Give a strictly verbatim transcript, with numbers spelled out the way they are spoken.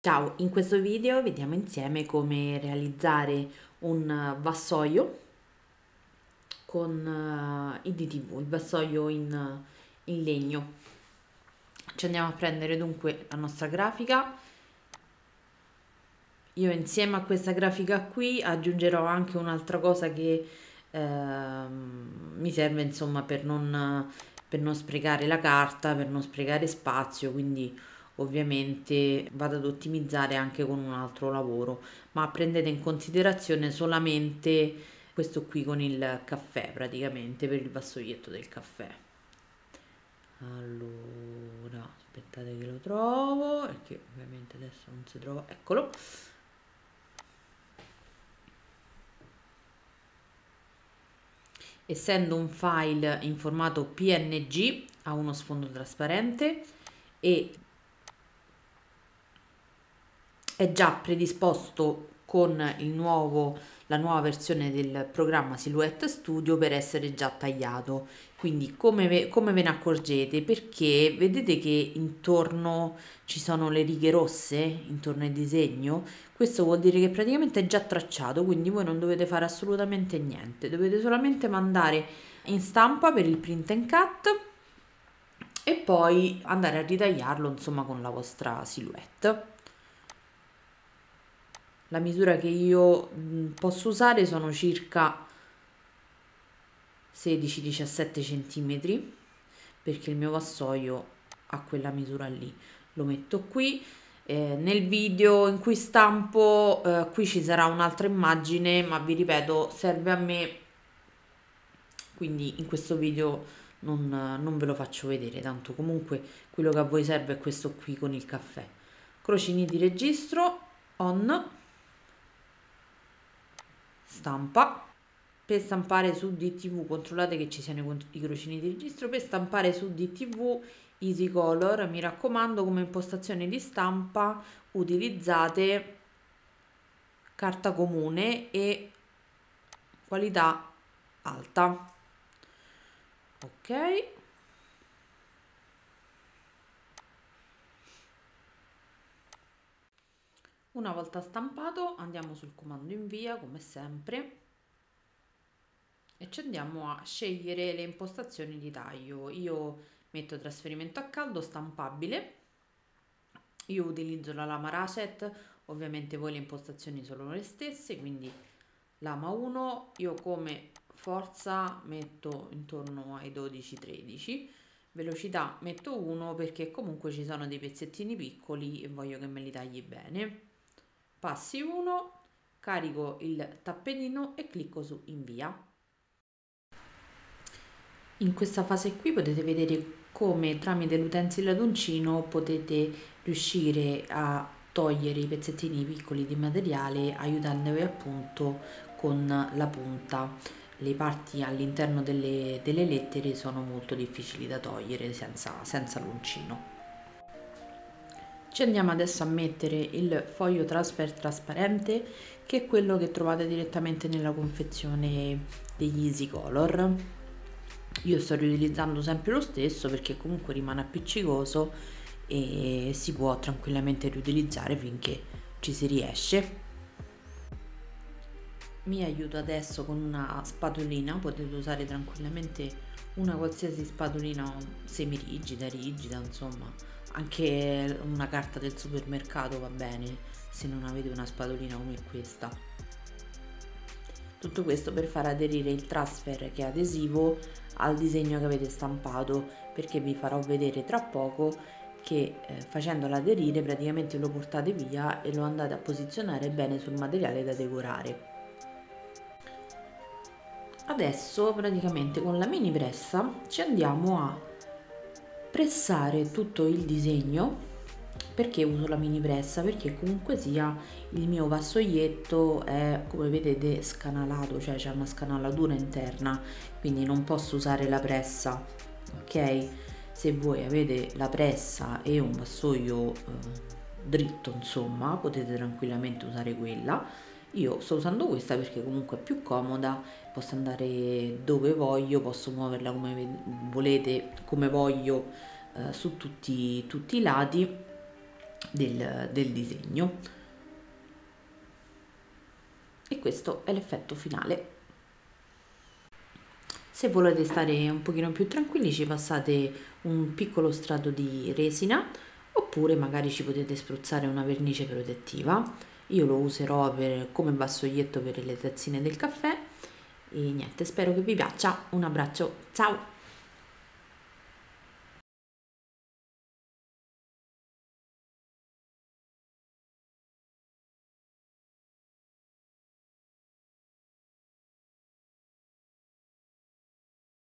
Ciao, in questo video vediamo insieme come realizzare un vassoio con uh, il D T V, il vassoio in, in legno. Ci andiamo a prendere dunque la nostra grafica. Io insieme a questa grafica qui aggiungerò anche un'altra cosa che eh, mi serve insomma per non, per non sprecare la carta, per non sprecare spazio, quindi ovviamente vado ad ottimizzare anche con un altro lavoro, ma prendete in considerazione solamente questo qui con il caffè, praticamente per il vassoietto del caffè. Allora, aspettate che lo trovo, perché ovviamente adesso non si trova, eccolo. Essendo un file in formato P N G ha uno sfondo trasparente e è già predisposto con il nuovo, la nuova versione del programma Silhouette Studio per essere già tagliato. Quindi come ve, come ve ne accorgete? Perché vedete che intorno ci sono le righe rosse, intorno al disegno? Questo vuol dire che praticamente è già tracciato, quindi voi non dovete fare assolutamente niente. Dovete solamente mandare in stampa per il print and cut e poi andare a ritagliarlo insomma con la vostra silhouette. La misura che io posso usare sono circa sedici diciassette cm perché il mio vassoio ha quella misura lì. Lo metto qui. Eh, nel video in cui stampo eh, qui ci sarà un'altra immagine, ma vi ripeto serve a me, quindi in questo video non, non ve lo faccio vedere, tanto comunque quello che a voi serve è questo qui con il caffè. Crocini di registro, on, stampa. Per stampare su D T V controllate che ci siano i crocini di registro. Per stampare su D T V Easy Color, mi raccomando, come impostazione di stampa utilizzate carta comune e qualità alta. Ok, una volta stampato andiamo sul comando invia come sempre e ci andiamo a scegliere le impostazioni di taglio. Io metto trasferimento a caldo, stampabile. Io utilizzo la lama ratchet, ovviamente voi le impostazioni sono le stesse, quindi lama uno. Io come forza metto intorno ai dodici tredici, velocità metto uno perché comunque ci sono dei pezzettini piccoli e voglio che me li tagli bene. Passi uno, carico il tappetino e clicco su invia. In questa fase qui potete vedere come tramite l'utensile ad uncino potete riuscire a togliere i pezzettini piccoli di materiale aiutandovi appunto con la punta. Le parti all'interno delle, delle lettere sono molto difficili da togliere senza, senza l'uncino. Ci andiamo adesso a mettere il foglio transfer trasparente, che è quello che trovate direttamente nella confezione degli Easy Color. Io sto riutilizzando sempre lo stesso perché comunque rimane appiccicoso e si può tranquillamente riutilizzare finché ci si riesce. Mi aiuto adesso con una spatolina, potete usare tranquillamente una qualsiasi spatolina semirigida, rigida, insomma anche una carta del supermercato va bene se non avete una spatolina come questa. Tutto questo per far aderire il transfer, che è adesivo, al disegno che avete stampato, perché vi farò vedere tra poco che eh, facendolo aderire praticamente lo portate via e lo andate a posizionare bene sul materiale da decorare. Adesso praticamente con la mini pressa ci andiamo a pressare tutto il disegno. Perché uso la mini pressa? Perché comunque sia il mio vassoietto è, come vedete, scanalato, cioè c'è una scanalatura interna, quindi non posso usare la pressa, ok? Se voi avete la pressa e un vassoio eh, dritto insomma potete tranquillamente usare quella. Io sto usando questa perché comunque è più comoda, posso andare dove voglio, posso muoverla come volete, come voglio, eh, su tutti, tutti i lati, del, del disegno, e questo è l'effetto finale. Se volete stare un pochino più tranquilli ci passate un piccolo strato di resina, oppure magari ci potete spruzzare una vernice protettiva. Io lo userò per, come vassoietto per le tazzine del caffè. E niente, spero che vi piaccia, un abbraccio, ciao!